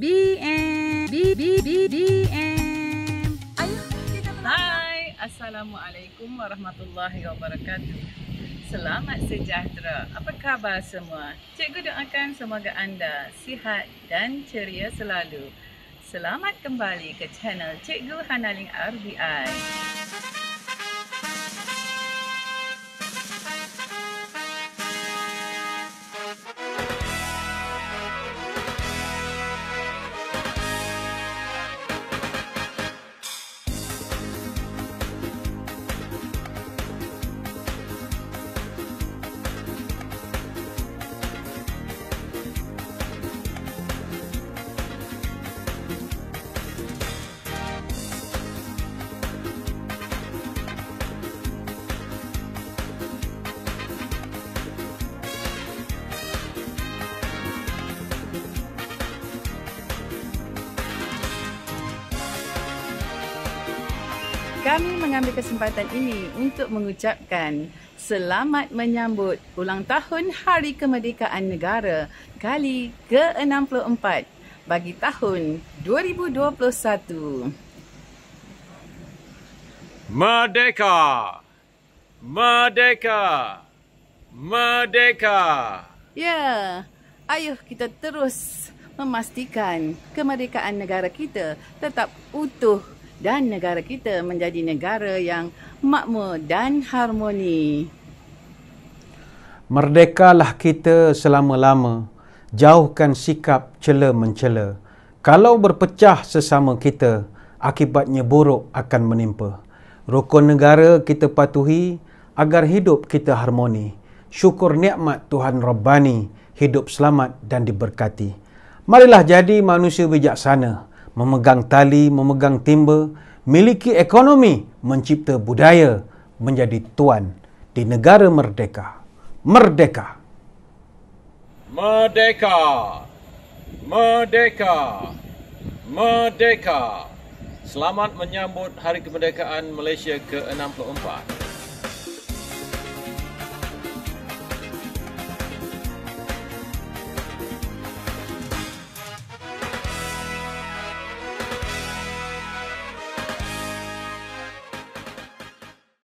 BM. Ayo kita berangkat. Hai, assalamualaikum warahmatullahi wabarakatuh. Selamat sejahtera. Apa khabar semua? Cikgu doakan semoga anda sihat dan ceria selalu. Selamat kembali ke channel Cikgu Hanaling RBI. Kami mengambil kesempatan ini untuk mengucapkan selamat menyambut ulang tahun Hari Kemerdekaan Negara kali ke-64 bagi tahun 2021. Merdeka! Merdeka! Merdeka! Ya, ayuh kita terus memastikan kemerdekaan negara kita tetap utuh dan negara kita menjadi negara yang makmur dan harmoni. Merdekalah kita selama-lama. Jauhkan sikap cela-mencela. Kalau berpecah sesama kita, akibatnya buruk akan menimpa. Rukun negara kita patuhi agar hidup kita harmoni. Syukur nikmat Tuhan Rabbani, hidup selamat dan diberkati. Marilah jadi manusia bijaksana, memegang tali, memegang timba, miliki ekonomi, mencipta budaya, menjadi tuan di negara merdeka. Merdeka! Merdeka! Merdeka! Merdeka! Selamat menyambut Hari Kemerdekaan Malaysia ke-64.